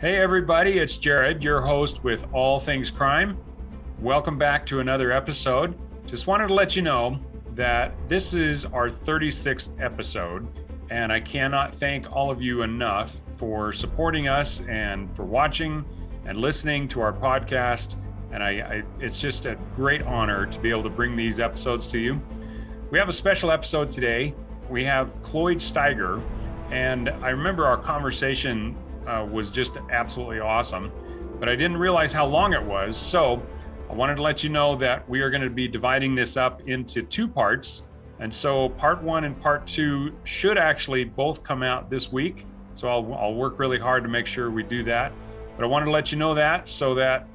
Hey everybody, it's Jared, your host with All Things Crime. Welcome back to another episode. Just wanted to let you know that this is our 36th episode, and I cannot thank all of you enough for supporting us and for watching and listening to our podcast. And it's just a great honor to be able to bring these episodes to you. We have a special episode today. We have Cloyd Steiger, and I remember our conversation was just absolutely awesome, but I didn't realize how long it was. So I wanted to let you know that we are going to be dividing this up into two parts. And so part one and part two should actually both come out this week. So I'll work really hard to make sure we do that. But I wanted to let you know that so that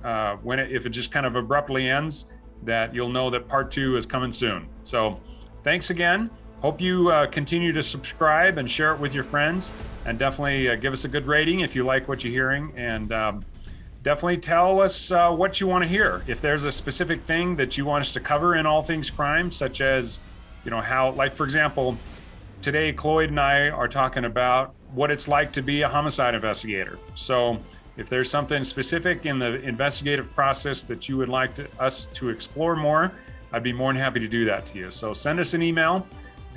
if it just kind of abruptly ends, that you'll know that part two is coming soon. So thanks again. Hope you continue to subscribe and share it with your friends, and definitely give us a good rating if you like what you're hearing, and definitely tell us what you want to hear. If there's a specific thing that you want us to cover in All Things Crime, such as, you know, how, like, for example, today Cloyd and I are talking about what it's like to be a homicide investigator. So if there's something specific in the investigative process that you would like us to explore more, I'd be more than happy to do that to you. So send us an email,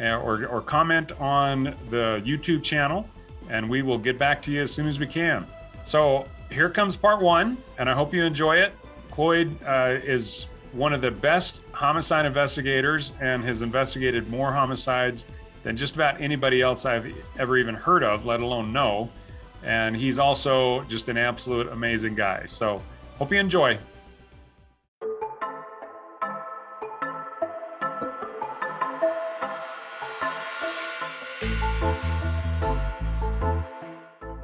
or comment on the YouTube channel, and we will get back to you as soon as we can. So here comes part one, and I hope you enjoy it. Cloyd is one of the best homicide investigators and has investigated more homicides than just about anybody else I've ever even heard of, let alone know. And he's also just an absolute amazing guy. So hope you enjoy.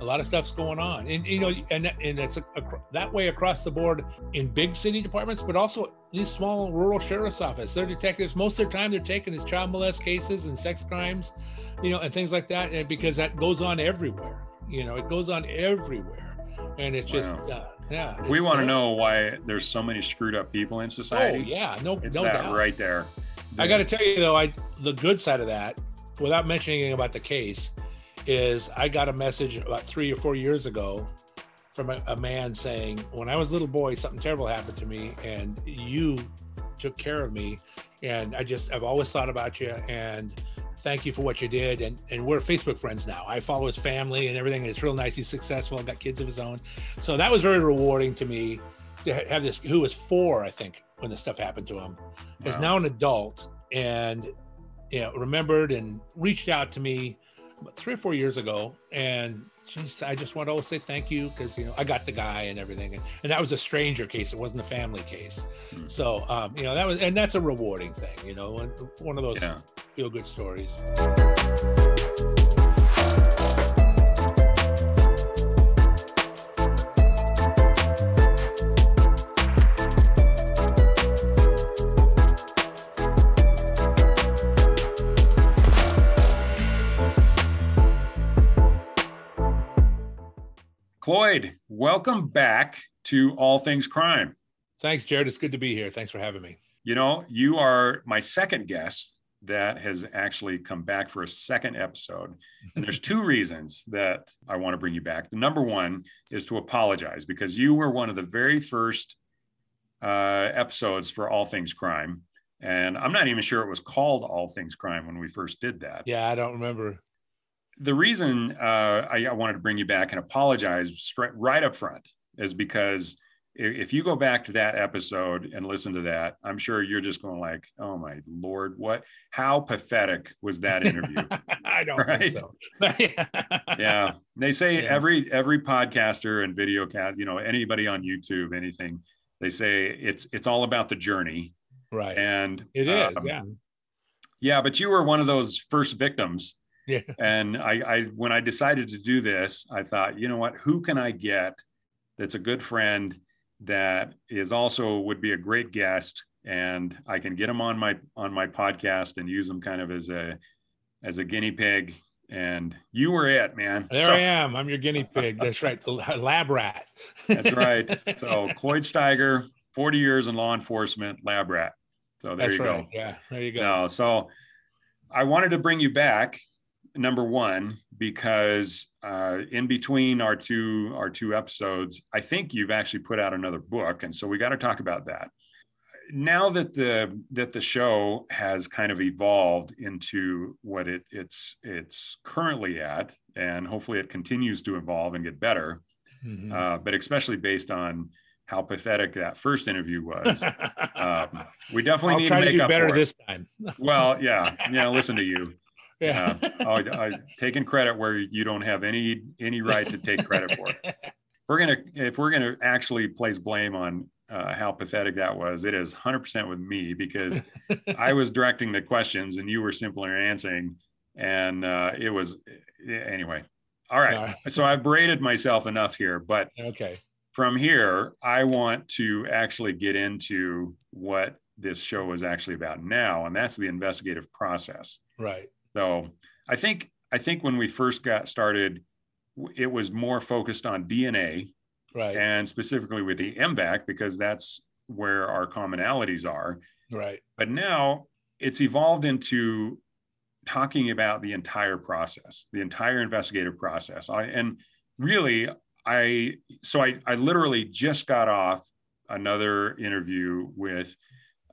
A lot of stuff's going on, and you know, and that's that way across the board in big city departments, but also these small rural sheriff's office. They're detectives. Most of their time they're taking is child molest cases and sex crimes, you know, and things like that. And because that goes on everywhere, you know, it goes on everywhere, and it's just yeah. If we want to know why there's so many screwed up people in society, no doubt. Right there. I got to tell you though, the good side of that, without mentioning about the case, is I got a message about 3 or 4 years ago from a man saying, when I was a little boy, something terrible happened to me, and you took care of me, and I've always thought about you, and thank you for what you did. And we're Facebook friends now. I follow his family and everything, and it's real nice. He's successful and got kids of his own. So that was very rewarding to me to have this, who was 4, I think, when this stuff happened to him. Wow. Is now an adult, and you know, remembered and reached out to me 3 or 4 years ago, and geez, I just want to always say thank you, because you know, I got the guy and everything, and that was a stranger case, it wasn't a family case. So you know, that was, and that's a rewarding thing, you know, and one of those feel-good stories. Cloyd, welcome back to All Things Crime. Thanks, Jared. It's good to be here. Thanks for having me. You know, you are my second guest that has actually come back for a second episode. And there's two reasons that I want to bring you back. The number one is to apologize, because you were one of the very first episodes for All Things Crime. And I'm not even sure it was called All Things Crime when we first did that. Yeah, I don't remember. The reason I wanted to bring you back and apologize right up front is because if you go back to that episode and listen to that, I'm sure you're just going like, oh my Lord, how pathetic was that interview? I don't think so. Yeah. They say every podcaster and videocast, you know, anybody on YouTube, anything, they say it's all about the journey. Right. And it is. Yeah. But you were one of those first victims. Yeah. And when I decided to do this, I thought, you know what, who can I get that's a good friend that is also would be a great guest, and I can get him on my podcast and use him kind of as a guinea pig. And you were it, man. There I am. I'm your guinea pig. That's right. Lab rat. That's right. So Cloyd Steiger, 40 years in law enforcement, lab rat. So there you go. Yeah, there you go. No, so I wanted to bring you back. Number one, because in between our two episodes, I think you've actually put out another book. And so we got to talk about that. Now that the show has kind of evolved into what it's currently at, and hopefully it continues to evolve and get better, mm-hmm. But especially based on how pathetic that first interview was, we definitely need to make up for it. I'll try to do better this time. Well, yeah, listen to you. Yeah, taking credit where you don't have any right to take credit for it. If we're gonna actually place blame on how pathetic that was, it is 100% with me, because I was directing the questions and you were simply answering, and it was anyway. All right. All right. So I've berated myself enough here, but okay. From here, I want to actually get into what this show is actually about now, and that's the investigative process. Right. So I think when we first got started, it was more focused on DNA. Right. And specifically with the MVAC, because that's where our commonalities are. Right. But now it's evolved into talking about the entire process, the entire investigative process. I literally just got off another interview with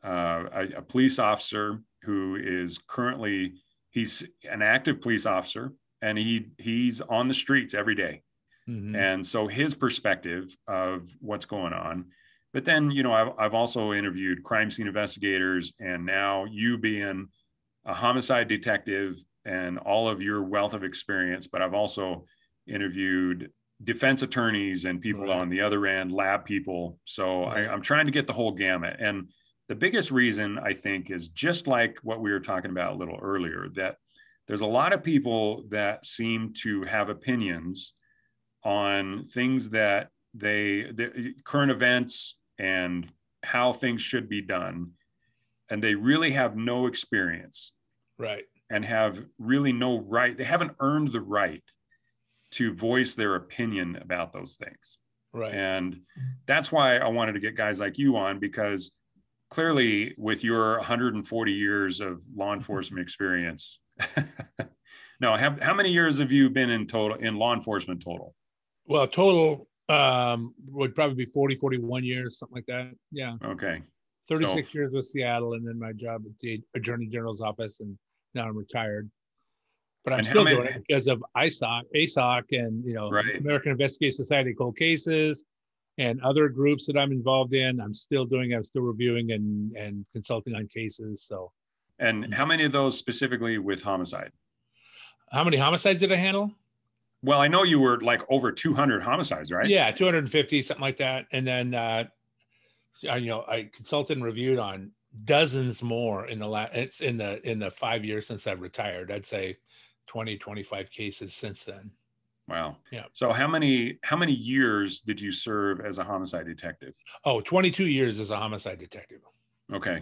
a police officer who is currently, he's an active police officer, and he's on the streets every day. Mm-hmm. And so his perspective of what's going on, but then, I've also interviewed crime scene investigators, and now you being a homicide detective and all of your wealth of experience, but I've also interviewed defense attorneys and people right. on the other end, lab people. So right. I'm trying to get the whole gamut. And the biggest reason, I think, is just like what we were talking about a little earlier, that there's a lot of people that seem to have opinions on things that the current events and how things should be done. And they really have no experience. Right. And have really no right. They haven't earned the right to voice their opinion about those things. Right. And that's why I wanted to get guys like you on, because clearly with your 140 years of law enforcement experience, no, how many years have you been in total in law enforcement total? Well, total would probably be 40, 41 years, something like that. Yeah. Okay. 36 years with Seattle, and then my job at the Attorney General's office, and now I'm retired. But I'm still doing it because of ASOC, and right. American Investigative Society cold cases, and other groups that I'm involved in. I'm still reviewing and consulting on cases. So. And how many of those specifically with homicide? How many homicides did I handle? Well, I know you were like over 200 homicides, right? Yeah, 250, something like that. And then, I consulted and reviewed on dozens more in the last. It's in the 5 years since I've retired. I'd say 20, 25 cases since then. Wow. Yeah. So how many years did you serve as a homicide detective? Oh, 22 years as a homicide detective. Okay.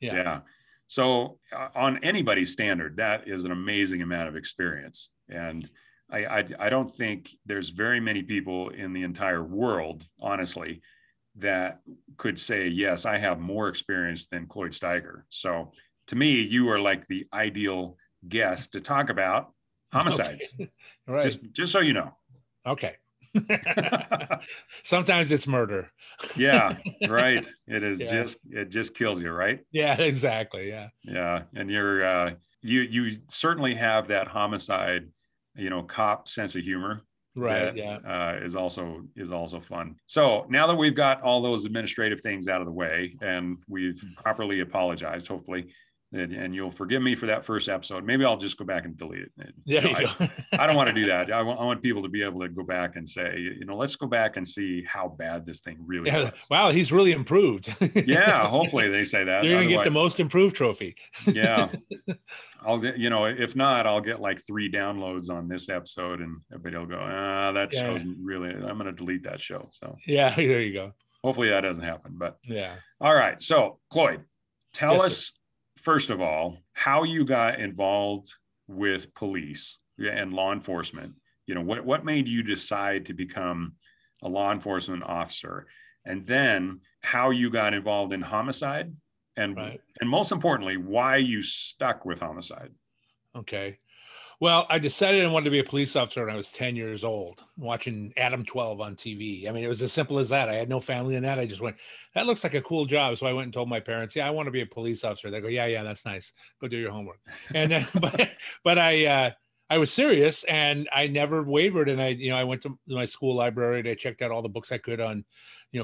Yeah. Yeah. So on anybody's standard, that is an amazing amount of experience. And I don't think there's very many people in the entire world, honestly, that could say, yes, I have more experience than Cloyd Steiger. So to me, you are like the ideal guest to talk about homicides. Okay. Right. Just so you know. Okay. Sometimes it's murder. Yeah, right. It is. Yeah. It just kills you, right? Yeah, exactly. Yeah. Yeah. And you're you certainly have that homicide cop sense of humor, right? That, yeah, is also fun. So now that we've got all those administrative things out of the way, and we've properly apologized, hopefully, and you'll forgive me for that first episode. Maybe I'll just go back and delete it. Yeah, I don't want to do that. I want people to be able to go back and say, let's go back and see how bad this thing really was. Wow, he's really improved. Yeah, hopefully they say that. You're going to get the most improved trophy. Yeah. I'll get, if not, I'll get like 3 downloads on this episode, and everybody will go, that show's really, I'm going to delete that show. So yeah, there you go. Hopefully that doesn't happen, but yeah. All right. So Cloyd, tell us, sir. First of all, how you got involved with police and law enforcement. What made you decide to become a law enforcement officer? And then how you got involved in homicide, and right. and most importantly, why you stuck with homicide. Okay. Well, I decided I wanted to be a police officer when I was 10 years old, watching Adam 12 on TV. I mean, it was as simple as that. I had no family in that. I just went, that looks like a cool job. So I went and told my parents, yeah, I want to be a police officer. They go, yeah, that's nice. Go do your homework. And then, but I was serious and I never wavered. And I went to my school library and I checked out all the books I could on,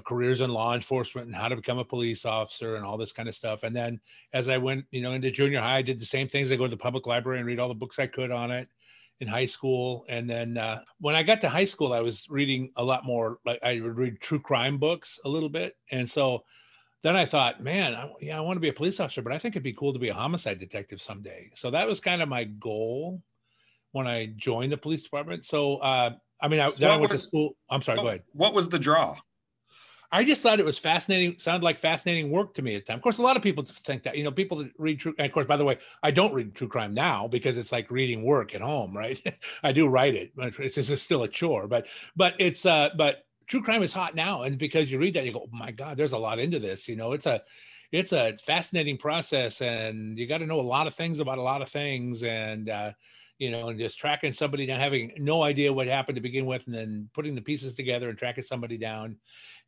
careers in law enforcement and how to become a police officer and all this kind of stuff. And then as I went, into junior high, I did the same things. I go to the public library and read all the books I could on it in high school. And then when I got to high school, I was reading a lot more, like I would read true crime books a little bit. And so then I thought, man, I want to be a police officer, but I think it'd be cool to be a homicide detective someday. So that was kind of my goal when I joined the police department. So, then I went to school. I'm sorry, go ahead. What was the draw? I just thought it was fascinating, sounded like fascinating work to me at the time. Of course, a lot of people think that, people that read true, and of course, by the way, I don't read true crime now because it's like reading work at home, right? I do write it, it's just still a chore, but true crime is hot now. And because you read that, you go, oh my God, there's a lot into this, it's a fascinating process and you got to know a lot of things about a lot of things. And, and just tracking somebody down, having no idea what happened to begin with, and then putting the pieces together and tracking somebody down.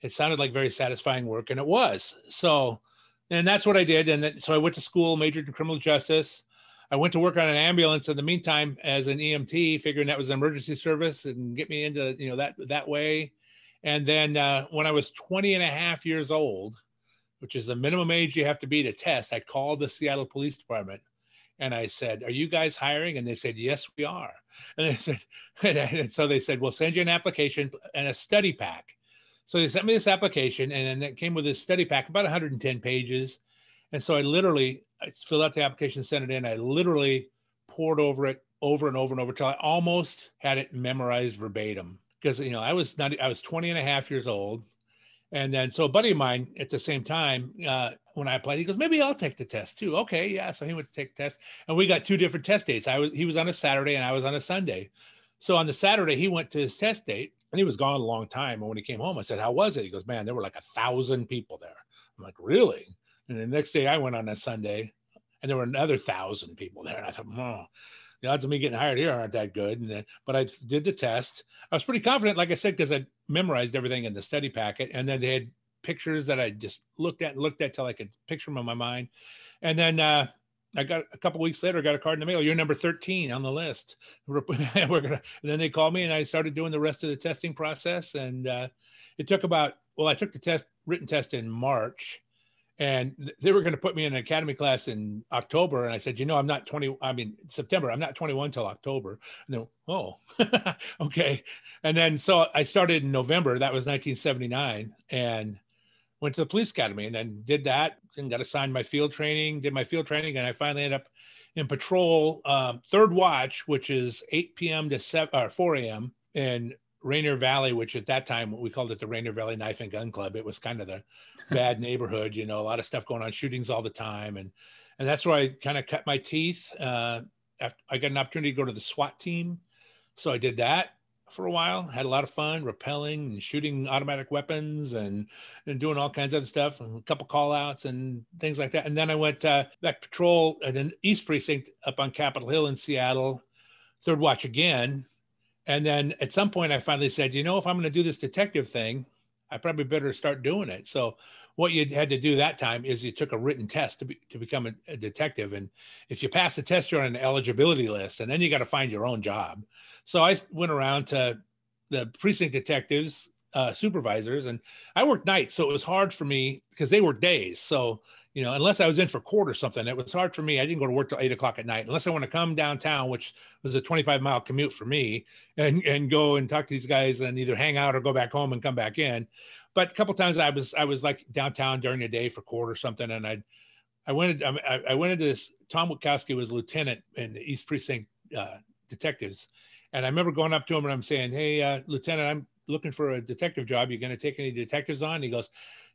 It sounded like very satisfying work, and it was. So, and that's what I did. And then, so I went to school, majored in criminal justice. I went to work on an ambulance in the meantime as an EMT, figuring that was an emergency service and get me into, that way. And then when I was 20 and a half years old, which is the minimum age you have to be to test, I called the Seattle Police Department. And I said, are you guys hiring? And they said, yes, we are. And I said, and so they said, we'll send you an application and a study pack. So they sent me this application and then it came with this study pack, about 110 pages. And so I filled out the application, sent it in. I literally poured over it over and over and over till I almost had it memorized verbatim. Because, I was 20 and a half years old. And then, so a buddy of mine at the same time, when I applied, he goes, maybe I'll take the test too. Okay. Yeah. So he went to take the test and we got two different test dates. He was on a Saturday and I was on a Sunday. So on the Saturday, he went to his test date and he was gone a long time. And when he came home, I said, how was it? He goes, man, there were like 1,000 people there. I'm like, really? And the next day I went on a Sunday and there were another 1,000 people there. And I thought, the odds of me getting hired here aren't that good. And then, but I did the test. I was pretty confident, like I said, because I memorized everything in the study packet. And then they had pictures that I just looked at till I could picture them in my mind. And then I got a couple of weeks later, I got a card in the mail. You're number 13 on the list. And then they called me and I started doing the rest of the testing process. And it took I took the written test in March. And they were going to put me in an academy class in October. And I said, September, I'm not 21 till October. And they went, oh, okay. And then, so I started in November, that was 1979, and went to the police academy and then did that and got assigned my field training, And I finally ended up in patrol, third watch, which is 8 PM to 4 AM in Rainier Valley, which at that time we called it the Rainier Valley Knife and Gun Club. It was kind of the bad neighborhood, a lot of stuff going on, shootings all the time. And that's where I kind of cut my teeth. After I got an opportunity to go to the SWAT team. So I did that for a while, had a lot of fun rappelling and shooting automatic weapons and doing all kinds of stuff and a couple call outs and things like that. And then I went back patrol at an East Precinct up on Capitol Hill in Seattle, third watch again. And then at some point I finally said, if I'm going to do this detective thing, I probably better start doing it. So what you had to do that time is you took a written test to become a detective. And if you pass the test, you're on an eligibility list, and then you got to find your own job. So I went around to the precinct detectives, supervisors, and I worked nights. So it was hard for me because they worked days. So, unless I was in for court or something, it was hard for me. I didn't go to work till 8 o'clock at night, unless I want to come downtown, which was a 25-mile commute for me, and go and talk to these guys and either hang out or go back home and come back in. But a couple of times I was like downtown during the day for court or something. And I went into this, Tom Wachowski was lieutenant in the East Precinct detectives. And I remember going up to him and I'm saying, hey, lieutenant, I'm looking for a detective job. You going to take any detectives on? And he goes,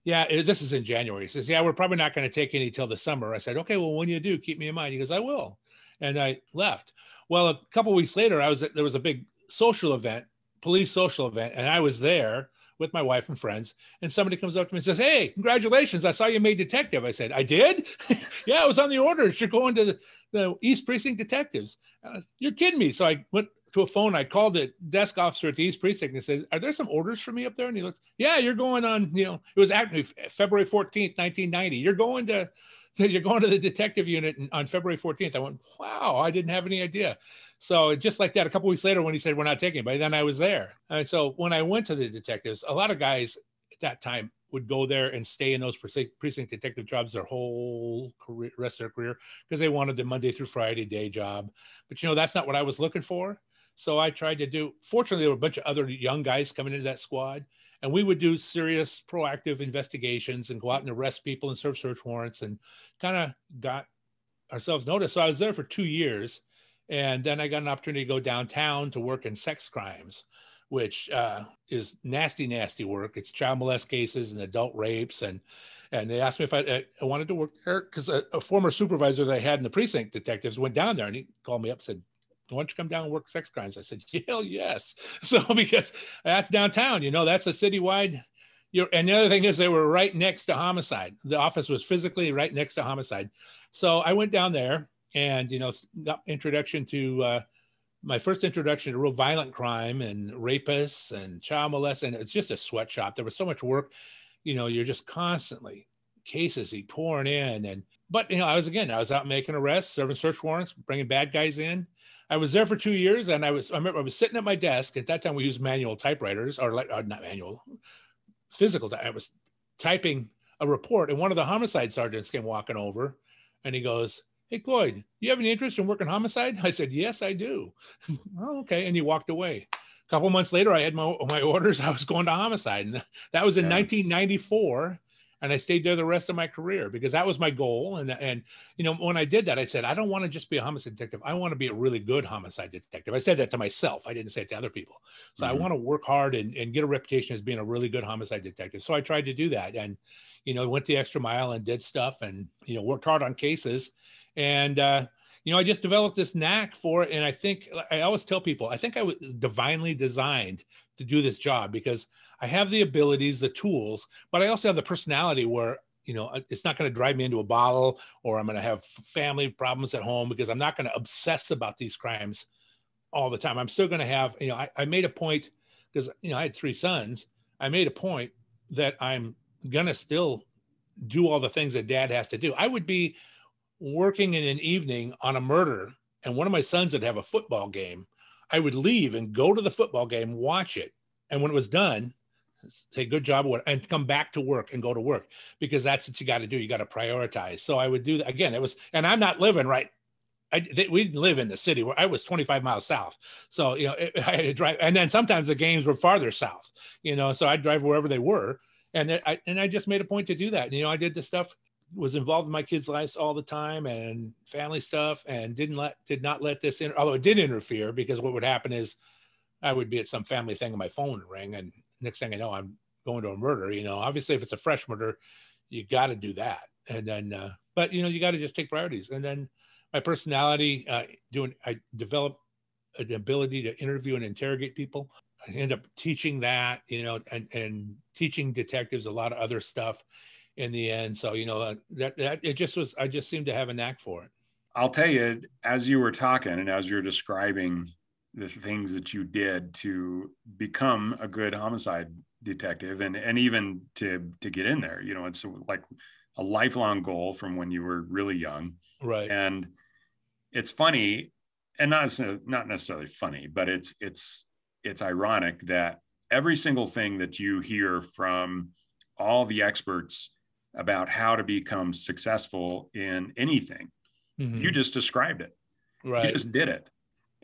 yeah, this is in January. He says, yeah, we're probably not going to take any till the summer. I said, okay, well, when you do, keep me in mind. He goes, I will. And I left. Well, a couple of weeks later, there was a big social event, police social event. And I was there with my wife and friends, and somebody comes up to me and says, "Hey, congratulations, I saw you made detective." I said, "I did?" "Yeah, it was on the orders. You're going to the East Precinct detectives." "You're kidding me." So I went to a phone, I called the desk officer at the East Precinct and said, "Are there some orders for me up there?" And he looks, "Yeah, you're going on, you know," it was actually February 14th, 1990. You're going to the detective unit on February 14th. I went, wow, I didn't have any idea. So just like that, a couple of weeks later when he said, "We're not taking anybody," then I was there. And so when I went to the detectives, a lot of guys at that time would go there and stay in those precinct detective jobs their whole career, rest of their career, because they wanted the Monday through Friday day job. But you know, that's not what I was looking for. So I tried to do, fortunately, there were a bunch of other young guys coming into that squad. And we would do serious, proactive investigations and go out and arrest people and serve search warrants and kind of got ourselves noticed. So I was there for 2 years. And then I got an opportunity to go downtown to work in sex crimes, which is nasty, nasty work. It's child molest cases and adult rapes. And they asked me if I wanted to work there because a former supervisor that I had in the precinct detectives went down there and he called me up and said, "Why don't you come down and work sex crimes?" I said, "Hell yes." So because that's downtown, you know, that's a citywide. And the other thing is they were right next to homicide. The office was physically right next to homicide. So I went down there and, you know, got introduction to my first introduction to real violent crime and rapists and child molest. And it's just a sweatshop. There was so much work, you know, you're just constantly cases pouring in. But, you know, I was out making arrests, serving search warrants, bringing bad guys in. I was there for 2 years, and I remember I was sitting at my desk. At that time, we used manual typewriters, or not manual, physical. I was typing a report, and one of the homicide sergeants came walking over, and he goes, "Hey, Cloyd, you have any interest in working homicide?" I said, "Yes, I do." "Oh, okay," and he walked away. A couple months later, I had my orders. I was going to homicide, and that was in 1994. And I stayed there the rest of my career because that was my goal. And you know, when I did that, I said, I don't want to just be a homicide detective. I want to be a really good homicide detective. I said that to myself. I didn't say it to other people. So I want to work hard and get a reputation as being a really good homicide detective. So I tried to do that and, you know, went the extra mile and did stuff and, you know, worked hard on cases. And, you know, I just developed this knack for it. And I think I always tell people, I think I was divinely designed to do this job because I have the abilities, the tools, but I also have the personality where, you know, it's not going to drive me into a bottle or I'm going to have family problems at home because I'm not going to obsess about these crimes all the time. I'm still going to have, you know, I made a point because, you know, I had three sons. I made a point that I'm going to still do all the things that dad has to do. I would be working in an evening on a murder and one of my sons would have a football game. I would leave and go to the football game, watch it. And when it was done, say good job and come back to work and go to work because that's what you got to do. You got to prioritize. So I would do that again. It was, and I'm not living right. We didn't live in the city where I was 25 miles south. So, you know, I had to drive and then sometimes the games were farther south, you know, so I'd drive wherever they were. And I just made a point to do that. And, you know, I did this stuff, was involved in my kids' lives all the time and family stuff and did not let this in, although it did interfere because what would happen is I would be at some family thing and my phone would ring and next thing I know, I'm going to a murder. You know, obviously if it's a fresh murder, you got to do that. And then, but you know, you got to just take priorities. And then my personality, I developed an ability to interview and interrogate people. I end up teaching that, you know, and teaching detectives a lot of other stuff in the end. So, you know, I just seemed to have a knack for it. I'll tell you, as you were talking and as you're describing the things that you did to become a good homicide detective and even to get in there, you know, it's like a lifelong goal from when you were really young. Right. And it's funny and not necessarily funny, but it's ironic that every single thing that you hear from all the experts about how to become successful in anything, you just described it. Right. You just did it.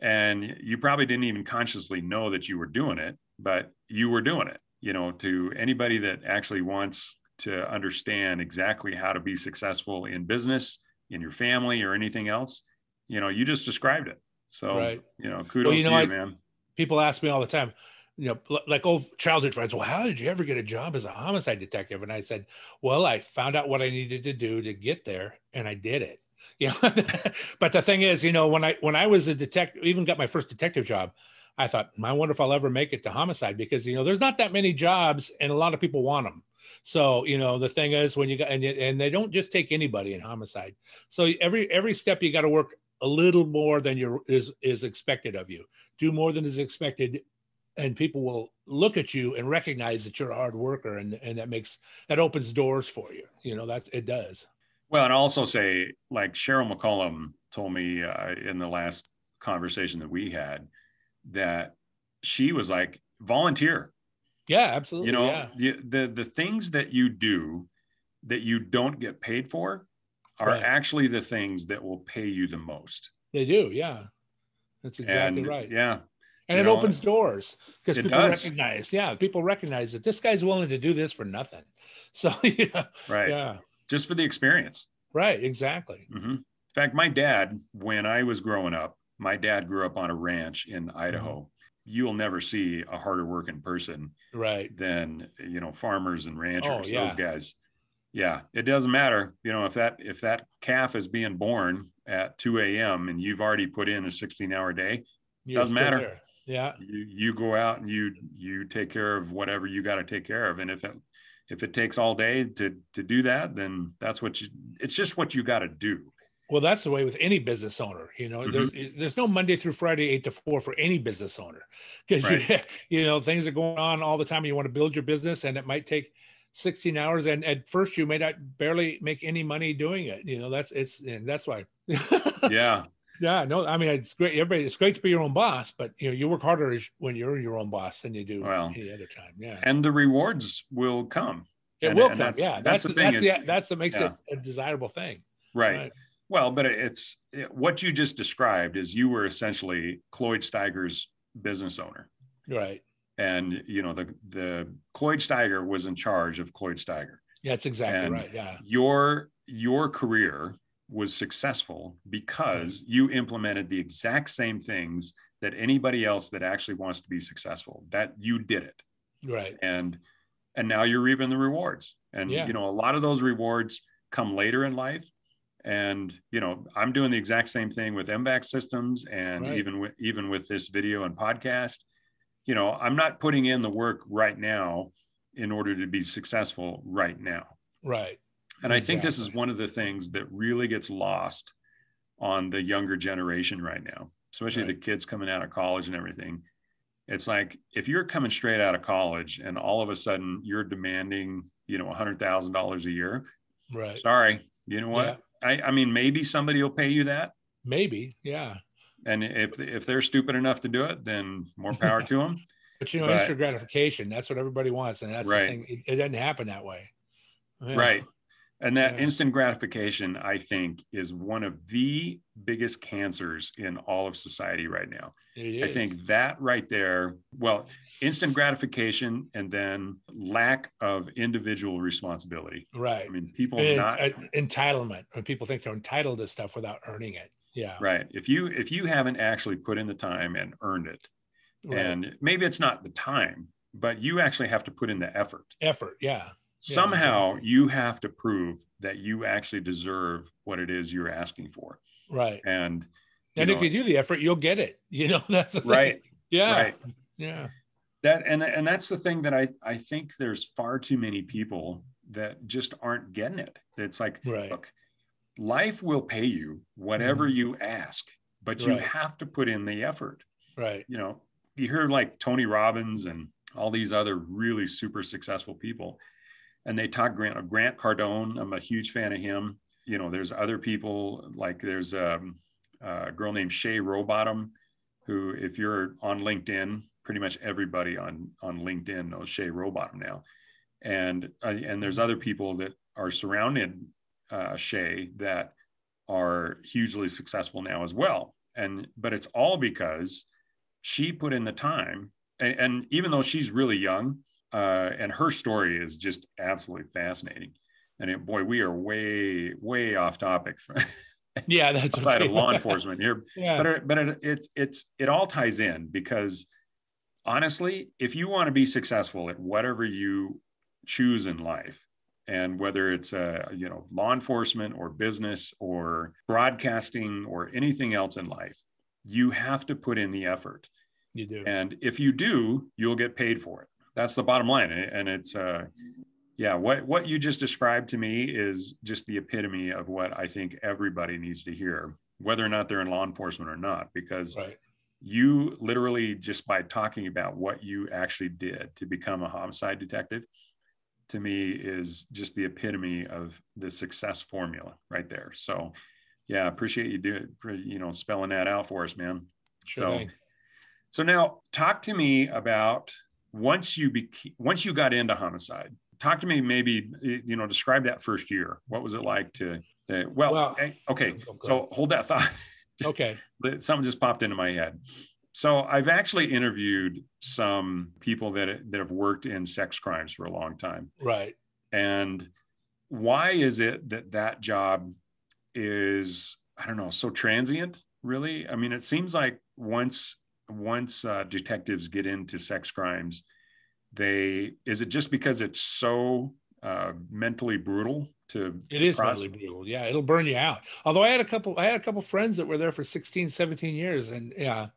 And you probably didn't even consciously know that you were doing it, but you were doing it. You know, to anybody that actually wants to understand exactly how to be successful in business, in your family, or anything else, you know, you just described it. So, you know, kudos to you, man. People ask me all the time, you know, like old childhood friends, well, how did you ever get a job as a homicide detective? And I said, well, I found out what I needed to do to get there, and I did it. You know? But the thing is, you know, when I was a detective, even got my first detective job, I thought, I wonder if I'll ever make it to homicide, because, you know, there's not that many jobs and a lot of people want them. So, you know, the thing is, when you got, and they don't just take anybody in homicide. So every step you got to work a little more than is expected of you, do more than is expected. And people will look at you and recognize that you're a hard worker. And that opens doors for you. You know, it does. Well, and I'll also say, like Cheryl McCollum told me in the last conversation that we had, that she was like, volunteer. Yeah, absolutely. You know, yeah. The things that you do that you don't get paid for are actually the things that will pay you the most. They do. Yeah. That's exactly right. Yeah. And it opens doors, because people recognize. Yeah. People recognize that this guy's willing to do this for nothing. So, yeah. Right. Yeah. Just for the experience. Right. Exactly. Mm-hmm. In fact, my dad, when I was growing up, my dad grew up on a ranch in Idaho. Mm-hmm. You'll never see a harder working person than, you know, farmers and ranchers, those guys. Yeah. It doesn't matter. You know, if that calf is being born at 2 a.m. and you've already put in a 16-hour day, it doesn't matter. There. Yeah. You go out and you take care of whatever you got to take care of. And if it takes all day to do that, then that's what it's just what you got to do. Well, that's the way with any business owner. You know, mm-hmm. there's no Monday through Friday 8 to 4 for any business owner, because you know, things are going on all the time. You want to build your business, and it might take 16 hours, and at first you may not barely make any money doing it. You know, that's why. Yeah. Yeah, no, I mean, it's great. Everybody, it's great to be your own boss, but you know, you work harder when you're your own boss than you do any other time. Yeah, and the rewards will come. It will come. That's the thing. That's what makes it a desirable thing. Right. Well, but what you just described is you were essentially Cloyd Steiger's business owner. Right. And, you know, the Cloyd Steiger was in charge of Cloyd Steiger. Yeah, that's exactly right. Yeah. Your career was successful because you implemented the exact same things that anybody else that actually wants to be successful, that you did it. Right. And now you're reaping the rewards. And, you know, a lot of those rewards come later in life. And, you know, I'm doing the exact same thing with M-Vac Systems, and even with this video and podcast. You know, I'm not putting in the work right now in order to be successful right now. Right. And I think this is one of the things that really gets lost on the younger generation right now, especially the kids coming out of college and everything. It's like, if you're coming straight out of college and all of a sudden you're demanding, you know, $100,000 a year. Right. Sorry. You know what? Yeah. I mean, maybe somebody will pay you that. Maybe, yeah. And if they're stupid enough to do it, then more power to them. But, you know, instant gratification, that's what everybody wants. And that's the thing. It doesn't happen that way. Yeah. Right. And that instant gratification, I think, is one of the biggest cancers in all of society right now. It is. I think that right there, well, instant gratification and then lack of individual responsibility. Right. I mean, people entitlement, when people think they're entitled to stuff without earning it. Yeah. Right. If you haven't actually put in the time and earned it, and maybe it's not the time, but you actually have to put in the effort. Yeah. Somehow you have to prove that you actually deserve what it is you're asking for. Right. And if you do the effort, you'll get it. You know, that's the thing. Right. Yeah. Right. Yeah. That, and that's the thing that I think there's far too many people that just aren't getting it. It's like, look, life will pay you whatever you ask, but you have to put in the effort. Right. You know, you hear like Tony Robbins and all these other really super successful people. And they talk Grant Cardone. I'm a huge fan of him. You know, there's other people, like there's a girl named Shay Rowbottom, who, if you're on LinkedIn, pretty much everybody on LinkedIn knows Shay Rowbottom now. And there's other people that are surrounded Shay that are hugely successful now as well. But it's all because she put in the time. And even though she's really young, and her story is just absolutely fascinating. And boy, we are way, way off topic. That's outside of law enforcement here. Yeah. But it all ties in, because honestly, if you want to be successful at whatever you choose in life, And whether it's law enforcement or business or broadcasting or anything else in life, you have to put in the effort. You do. And if you do, you'll get paid for it. That's the bottom line. And it's, what you just described to me is just the epitome of what I think everybody needs to hear, whether or not they're in law enforcement or not, because right. You literally, just by talking about what you actually did to become a homicide detective, to me is just the epitome of the success formula right there. So yeah, appreciate you spelling that out for us, man. Sure thing. So now talk to me about once you got into homicide, talk to me, maybe, describe that first year. What was it like okay. So hold that thought. Okay. Something just popped into my head. So I've actually interviewed some people that have worked in sex crimes for a long time. Right. And why is it that job is, I don't know, so transient, really? I mean, it seems like once detectives get into sex crimes, is it just because it's so mentally brutal? It is mentally brutal. Yeah. It'll burn you out. Although I had a couple friends that were there for 16, 17 years, and yeah,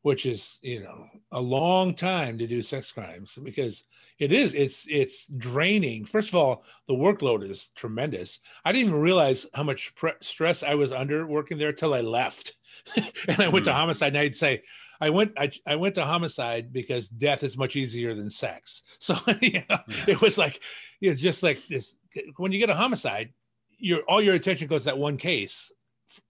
which is, a long time to do sex crimes, because it's draining. First of all, the workload is tremendous. I didn't even realize how much stress I was under working there till I left. And I went to homicide, and I'd say, I went to homicide because death is much easier than sex. So it was like, just like this, when you get a homicide, all your attention goes to that one case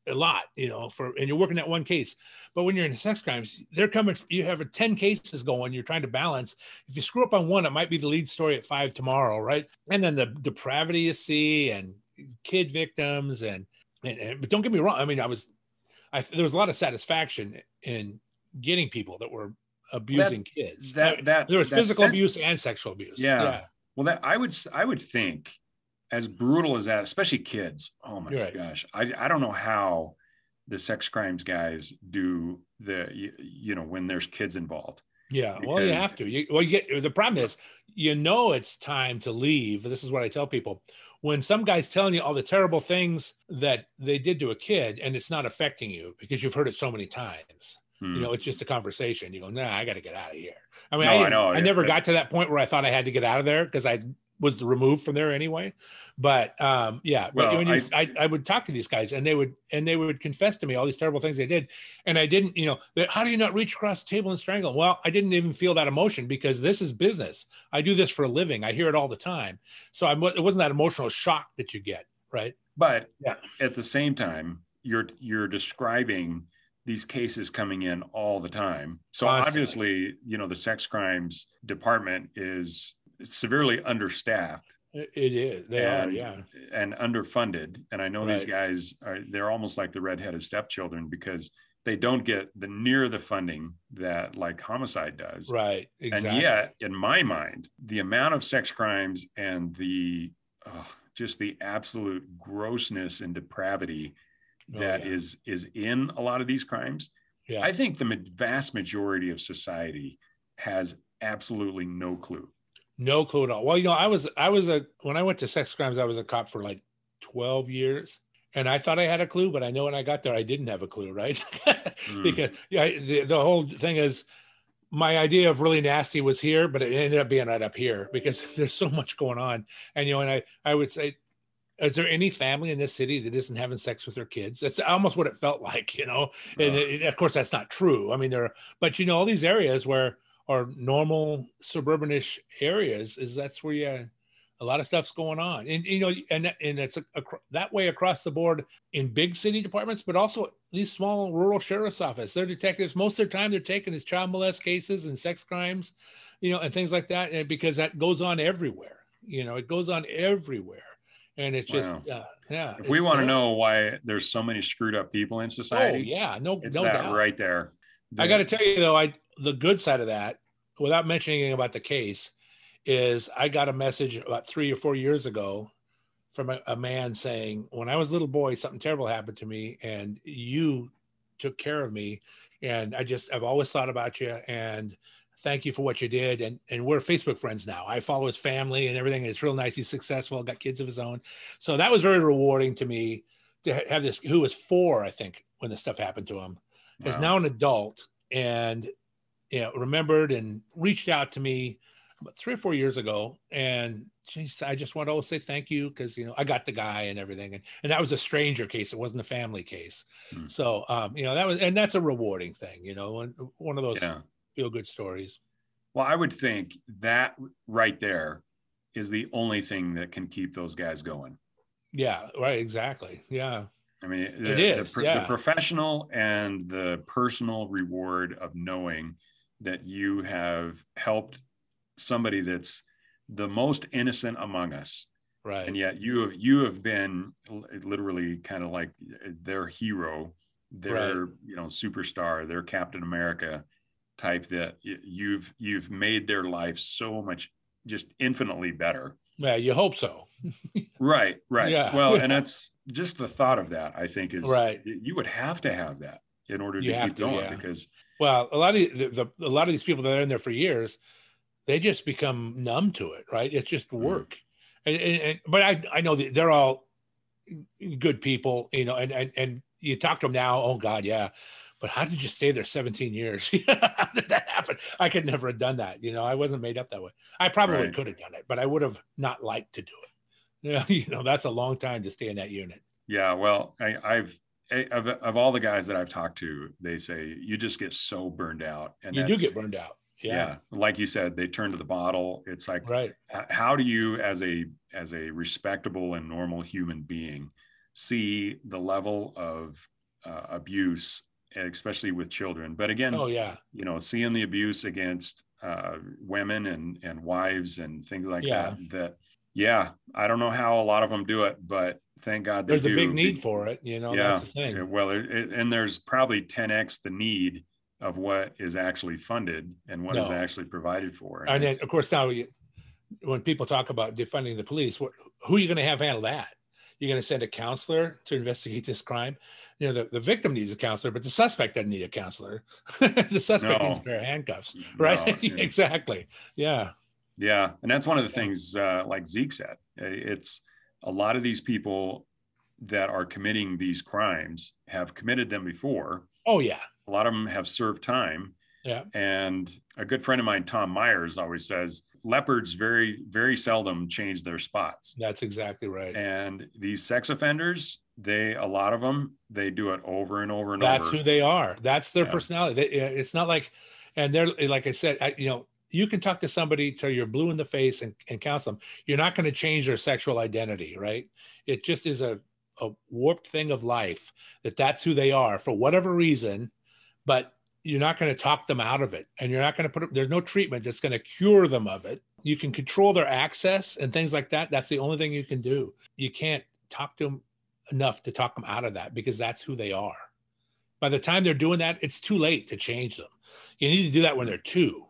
a lot, and you're working that one case. But when you're in sex crimes, they're coming, you have 10 cases going, you're trying to balance. If you screw up on one, it might be the lead story at 5 tomorrow. Right. And then the depravity you see, and kid victims and but don't get me wrong. I mean, there was a lot of satisfaction in getting people that were abusing kids. There was physical abuse and sexual abuse. Yeah. Well, I would think, as brutal as that, especially kids. Oh my right. gosh. I don't know how the sex crimes guys do when there's kids involved. Yeah. Because, well, you have to, the problem is, it's time to leave. This is what I tell people. When some guy's telling you all the terrible things that they did to a kid, and it's not affecting you because you've heard it so many times, it's just a conversation. You go, nah, I got to get out of here. I mean, I never got to that point where I thought I had to get out of there, because I was removed from there anyway. But I would talk to these guys, and they would confess to me all these terrible things they did. And I didn't, how do you not reach across the table and strangle? Well, I didn't even feel that emotion, because this is business. I do this for a living. I hear it all the time. So it wasn't that emotional shock that you get. Right. But at the same time, you're describing these cases coming in all the time. So obviously, the sex crimes department is severely understaffed. It is. And underfunded. And I know right. these guys they're almost like the redheaded stepchildren, because they don't get the funding that like homicide does. Right. Exactly. And yet, in my mind, the amount of sex crimes and just the absolute grossness and depravity that is in a lot of these crimes. Yeah. I think the vast majority of society has absolutely no clue. No clue at all. Well, when I went to sex crimes, I was a cop for like 12 years, and I thought I had a clue, but I know when I got there, I didn't have a clue, right? Because the whole thing is, my idea of really nasty was here, but it ended up being right up here, because there's so much going on. And, I would say, is there any family in this city that isn't having sex with their kids? That's almost what it felt like, and of course that's not true. I mean, all these areas where are normal suburbanish areas, that's where a lot of stuff's going on. And, and it's that way across the board in big city departments, but also these small rural sheriff's office, their detectives, most of their time they're taking is child molest cases and sex crimes, and things like that. And because that goes on everywhere, it goes on everywhere. And it's just, if we want to know why there's so many screwed up people in society. Oh, yeah, no doubt. Right there. I got to tell you though, the good side of that, without mentioning anything about the case, is I got a message about 3 or 4 years ago from a man saying, when I was a little boy, something terrible happened to me, and you took care of me. And I've always thought about you. And Thank you for what you did. And we're Facebook friends now. I follow his family and everything. And it's real nice. He's successful, got kids of his own. So that was very rewarding to me to have this, who was 4, I think, when this stuff happened to him, wow, is now an adult and, you know, remembered and reached out to me about 3 or 4 years ago. And geez, I just want to always say thank you because, you know, I got the guy and everything. And that was a stranger case. It wasn't a family case. Mm. So, you know, that was, and that's a rewarding thing, you know, and one of those feel good stories. Well, I would think that right there is the only thing that can keep those guys going. Yeah, right. Exactly. Yeah. I mean, the professional and the personal reward of knowing that you have helped somebody that's the most innocent among us. Right. And yet you have been literally kind of like their hero, their, right, you know, superstar, their Captain America type, that you've made their life so much, just infinitely better. Yeah, you hope so. Right. Yeah. Well, and that's just the thought of that, I think, is right. You would have to have that in order to keep going, because well, a lot of these people that are in there for years, they just become numb to it, right? It's just work. Mm-hmm. And but I know that they're all good people, you know, and you talk to them now, oh God, yeah. But how did you stay there 17 years? How did that happen? I could never have done that. You know, I wasn't made up that way. I probably could have done it, but I would have not liked to do it. You know, that's a long time to stay in that unit. Yeah. Well, I've of all the guys that I've talked to, they say, you just get so burned out. And you do get burned out. Yeah. Like you said, they turn to the bottle. It's like, how do you, as a respectable and normal human being, see the level of abuse, especially with children, but again, you know, seeing the abuse against women and wives and things like that. Yeah, I don't know how a lot of them do it, but thank God there's a big need for it. You know, that's the thing. Well, and there's probably 10x the need of what is actually funded and what is actually provided for. And then, of course, now when people talk about defunding the police, who are you going to have handle that? You're going to send a counselor to investigate this crime. You know, the victim needs a counselor, but the suspect doesn't need a counselor. The suspect needs a pair of handcuffs, right? No, exactly. Yeah. Yeah. And that's one of the things, like Zeke said, it's a lot of these people that are committing these crimes have committed them before. Oh, yeah. A lot of them have served time. Yeah. And a good friend of mine, Tom Myers, always says, leopards very, very seldom change their spots. That's exactly right. And these sex offenders, a lot of them do it over and over and over. That's who they are. That's their personality. It's not like, and they're, like I said, you know, you can talk to somebody till you're blue in the face and counsel them. You're not going to change their sexual identity, right? It just is a warped thing of life that's who they are for whatever reason, but you're not going to talk them out of it, and you're not going to there's no treatment that's going to cure them of it. You can control their access and things like that. That's the only thing you can do. You can't talk to them enough to talk them out of that, because that's who they are. By the time they're doing that, it's too late to change them. You need to do that when they're 2,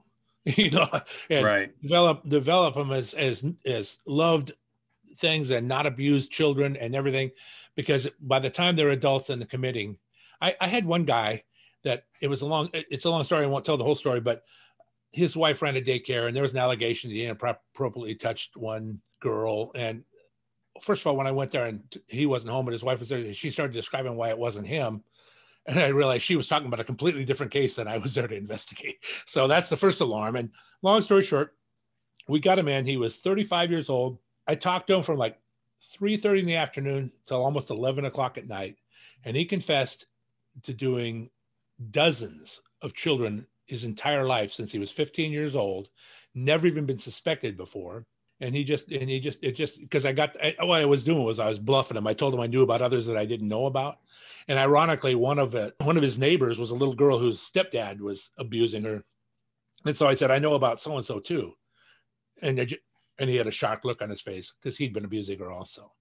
you know, and develop them as loved things and not abused children and everything, because by the time they're adults and the committing, I had one guy that it's a long story. I won't tell the whole story, but his wife ran a daycare, and there was an allegation that he inappropriately touched one girl. And first of all, when I went there and he wasn't home, but his wife was there, she started describing why it wasn't him. And I realized she was talking about a completely different case than I was there to investigate. So that's the first alarm. And long story short, we got him in. He was 35 years old. I talked to him from like 3:30 in the afternoon till almost 11 o'clock at night. And he confessed to doing dozens of children his entire life since he was 15 years old, never even been suspected before. And he just, because what I was doing was I was bluffing him. I told him I knew about others that I didn't know about. And ironically, one of his neighbors was a little girl whose stepdad was abusing her. And so I said, I know about so-and-so too. And he had a shocked look on his face because he'd been abusing her also.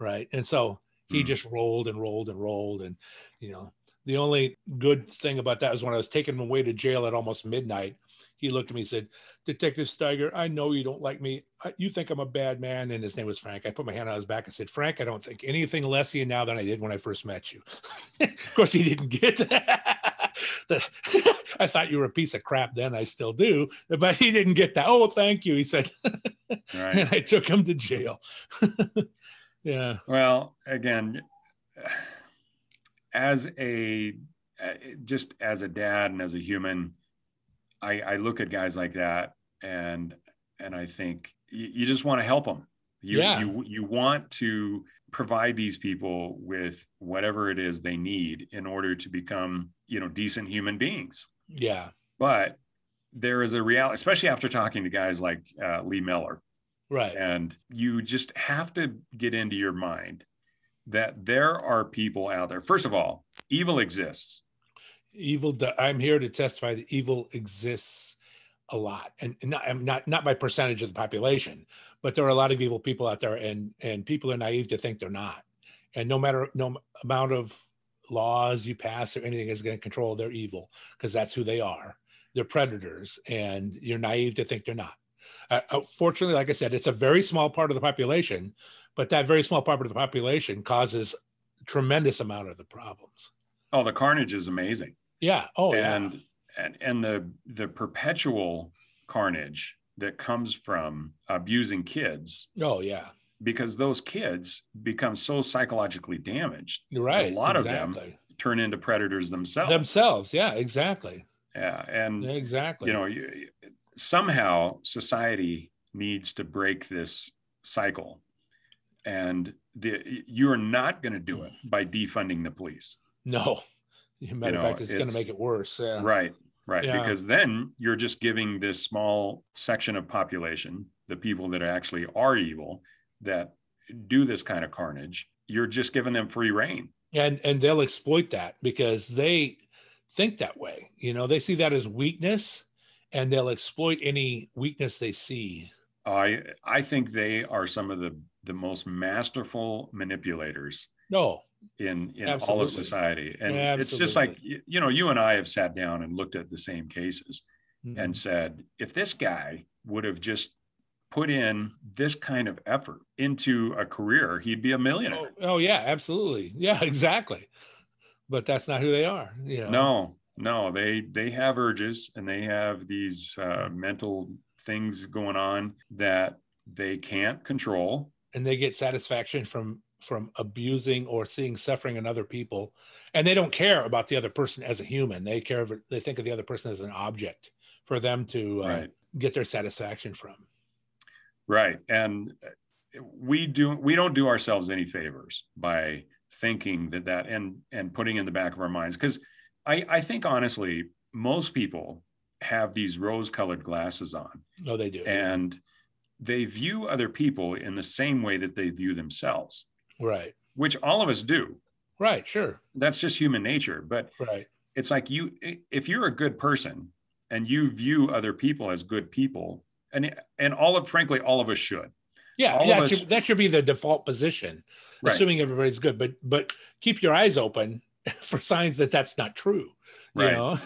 Right. And so he just rolled and rolled and rolled. And, you know, the only good thing about that was when I was taking him away to jail at almost midnight, he looked at me and said, Detective Steiger, I know you don't like me. You think I'm a bad man. And his name was Frank. I put my hand on his back and said, Frank, I don't think anything less of you now than I did when I first met you. Of course, he didn't get that. I thought you were a piece of crap then, I still do, but he didn't get that. Oh, thank you, he said. Right. And I took him to jail. Yeah. Well, again, just as a dad and as a human, I look at guys like that and I think you just want to help them. You want to provide these people with whatever it is they need in order to become, decent human beings. Yeah. But there is a reality, especially after talking to guys like Lee Mellor. Right. And you just have to get into your mind that there are people out there. First of all, evil exists. I'm here to testify that evil exists a lot. And not by percentage of the population, but there are a lot of evil people out there, and people are naive to think they're not. And no amount of laws you pass or anything is going to control their evil, because that's who they are. They're predators, and you're naive to think they're not. Fortunately, like I said, it's a very small part of the population, but that very small part of the population causes a tremendous amount of the problems. Oh, the carnage is amazing. Yeah. Oh, and the perpetual carnage that comes from abusing kids. Oh, yeah. Because those kids become so psychologically damaged. You're right. A lot of them turn into predators themselves. Yeah, exactly. Yeah. And exactly. Somehow society needs to break this cycle, and you are not going to do it by defunding the police. No, matter of fact, it's going to make it worse. Yeah. Right. Yeah. Because then you're just giving this small section of population, the people that actually are evil, that do this kind of carnage, you're just giving them free rein. And they'll exploit that because they think that way. They see that as weakness, and they'll exploit any weakness they see. I think they are some of the most masterful manipulators. No. In all of society. And it's just like, you and I have sat down and looked at the same cases and said, if this guy would have just put in this kind of effort into a career, he'd be a millionaire. Oh yeah, absolutely. Yeah, exactly. But that's not who they are. No, they have urges, and they have these mental things going on that they can't control. And they get satisfaction from abusing or seeing suffering in other people, and they don't care about the other person as a human. They think of the other person as an object for them to get their satisfaction from. Right. And we don't do ourselves any favors by thinking that and putting in the back of our minds, because I think honestly most people have these rose-colored glasses on. No, they do. And they view other people in the same way that they view themselves. Right. Which all of us do. Right. Sure. That's just human nature. But it's like if you're a good person and you view other people as good people, and all of us should. Yeah. That should be the default position, assuming everybody's good, but keep your eyes open for signs that that's not true. Yeah.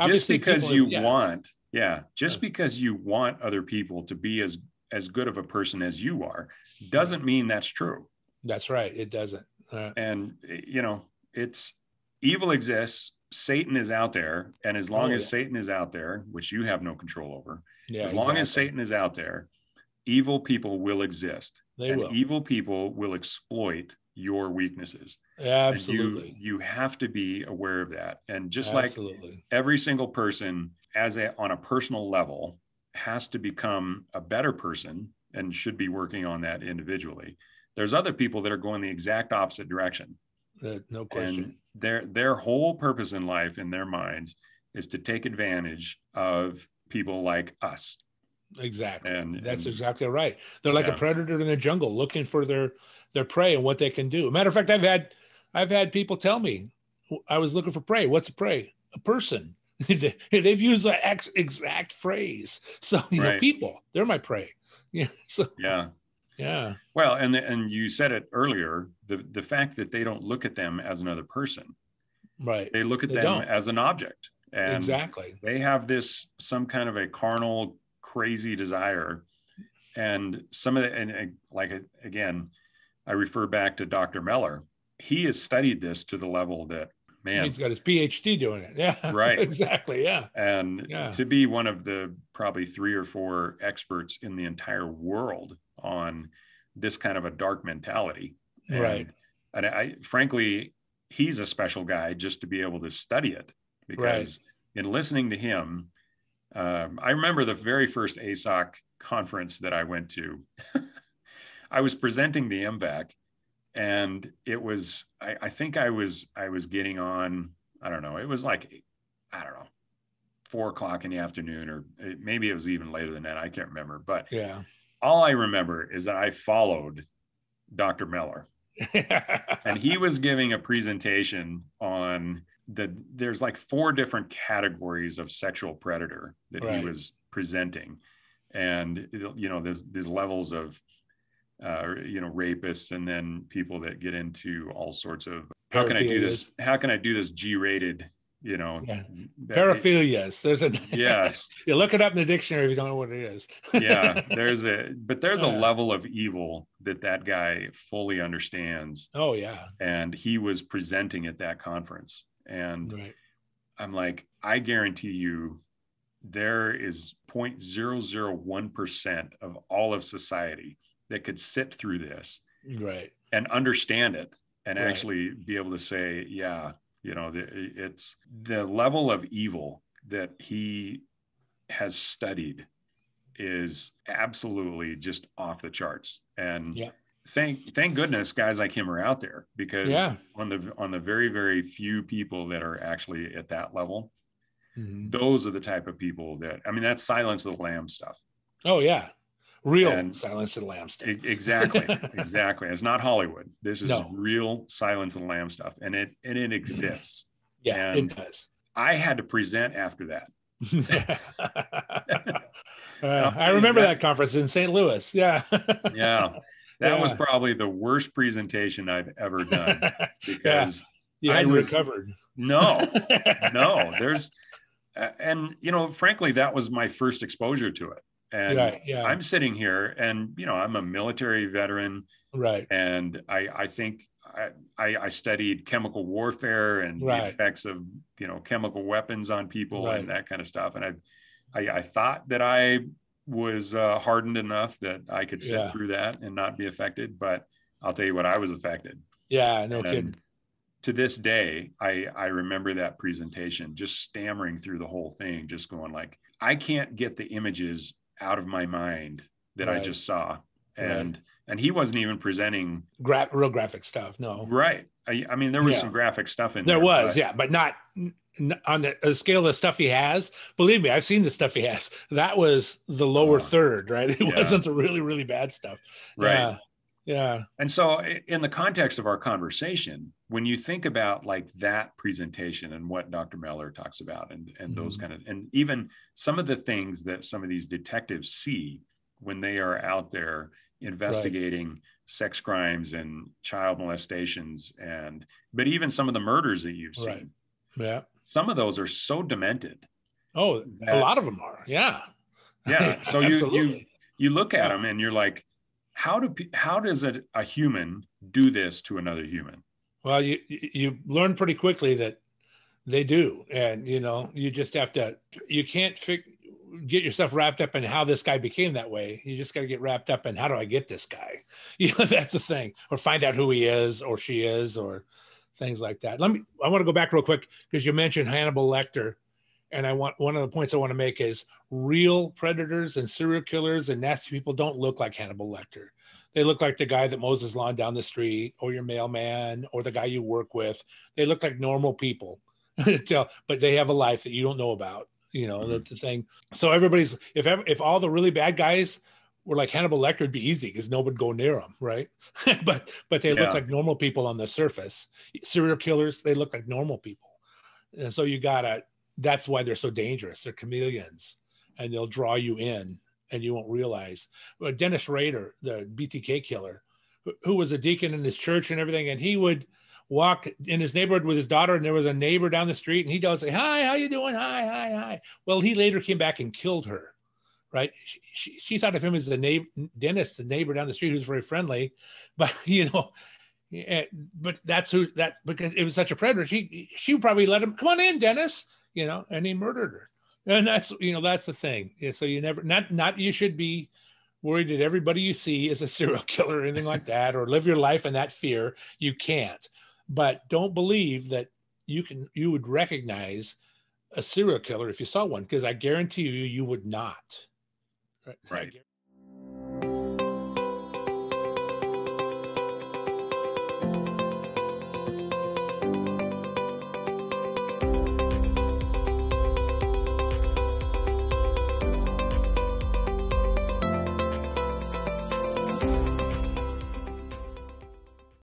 Obviously, because you want other people to be as good of a person as you are, doesn't mean that's true. That's right. It doesn't. And it's evil exists. Satan is out there. And as long as Satan is out there, which you have no control over, long as Satan is out there, evil people will exist. Evil people will exploit your weaknesses. Absolutely. You have to be aware of that. And just like every single person on a personal level has to become a better person and should be working on that individually. There's other people that are going the exact opposite direction. No question. And their whole purpose in life, in their minds, is to take advantage of people like us. Exactly. That's exactly right. They're like a predator in the jungle looking for their prey and what they can do. Matter of fact, I've had people tell me, I was looking for prey. What's a prey? A person. They've used the exact phrase. So people, they're my prey. Yeah. So, yeah. Well, and you said it earlier, the fact that they don't look at them as another person, right? They look at them as an object. And they have this, some kind of a carnal, crazy desire. And I refer back to Dr. Mellor. He has studied this to the level that man. He's got his PhD doing it. Yeah, right. Exactly. Yeah. And to be one of the probably 3 or 4 experts in the entire world on this kind of a dark mentality. And, right. And I, frankly, he's a special guy just to be able to study it, because in listening to him, I remember the very first ASOC conference that I went to, I was presenting the MVAC, and it was, I think I was getting on, I don't know, it was like, I don't know, 4 o'clock in the afternoon, or maybe it was even later than that. I can't remember, but yeah, all I remember is that I followed Dr. Mellor and he was giving a presentation on there's like 4 different categories of sexual predator that he was presenting. And, you know, there's levels of, you know, rapists, and then people that get into all sorts of, how can I do this? How can I do this G-rated, you know? Yeah. Paraphilias. There's a, yes. You look it up in the dictionary if you don't know what it is. Yeah. There's a level of evil that guy fully understands. Oh yeah. And he was presenting at that conference, and I'm like, I guarantee you, there is 0.001% of all of society that could sit through this and understand it, and actually be able to say, yeah, you know, it's the level of evil that he has studied is absolutely just off the charts. And thank goodness guys like him are out there, because on the very, very few people that are actually at that level, those are the type of people that, I mean, that's Silence of the Lambs stuff. Oh yeah. Real Silence of the Lambs stuff. Exactly. It's not Hollywood. This is real Silence of the Lambs stuff. And it exists. Yeah, and it does. I had to present after that. I remember that conference in St. Louis. Yeah. That was probably the worst presentation I've ever done, because you hadn't recovered. No. And, you know, frankly, that was my first exposure to it. And I'm sitting here, and, you know, I'm a military veteran. Right. And I think I studied chemical warfare and the effects of, you know, chemical weapons on people and that kind of stuff. And I thought that I was hardened enough that I could sit through that and not be affected. But I'll tell you what, I was affected. Yeah, no kidding. To this day, I remember that presentation, just stammering through the whole thing, just going like, I can't get the images out of my mind that I just saw. And and he wasn't even presenting real graphic stuff. No. Right. I mean, there was some graphic stuff in there. There was, but not on the scale of the stuff he has. Believe me, I've seen the stuff he has. That was the lower third, right? It wasn't the really, really bad stuff. Right. Yeah. And so in the context of our conversation, when you think about like that presentation and what Dr. Mellor talks about and those kind of, and even some of the things that some of these detectives see when they are out there investigating sex crimes and child molestations, but even some of the murders that you've seen, some of those are so demented. Oh, a lot of them are. Yeah. Yeah. So you look at them and you're like, how does a human do this to another human? Well, you learn pretty quickly that they do. And, you know, you just have to, you can't get yourself wrapped up in how this guy became that way. You just got to get wrapped up in, how do I get this guy? You know, that's the thing. Or find out who he is or she is, or things like that. I want to go back real quick, because you mentioned Hannibal Lecter. And one of the points I want to make is, real predators and serial killers and nasty people don't look like Hannibal Lecter. They look like the guy that mows his lawn down the street, or your mailman, or the guy you work with. They look like normal people, but they have a life that you don't know about. You know, that's the thing. So everybody's, if all the really bad guys were like Hannibal Lecter, it'd be easy, because nobody would go near them, right? But they look like normal people on the surface. Serial killers, they look like normal people. And so that's why they're so dangerous. They're chameleons, and they'll draw you in, and you won't realize. But Dennis Rader, the BTK killer, who was a deacon in his church and everything, and he would walk in his neighborhood with his daughter, and there was a neighbor down the street, and he'd always say, hi, how you doing? Hi. Well, he later came back and killed her, right? She thought of him as the neighbor, Dennis, the neighbor down the street, who's very friendly, but, you know, But that's who, that's because it was such a predator. She probably let him come on in, Dennis, you know, and he murdered her. And that's, you know, that's the thing. Yeah, so you never, not you should be worried that everybody you see is a serial killer or anything like that, or live your life in that fear. You can't, but don't believe that you can, you would recognize a serial killer if you saw one, because I guarantee you, you would not. Right.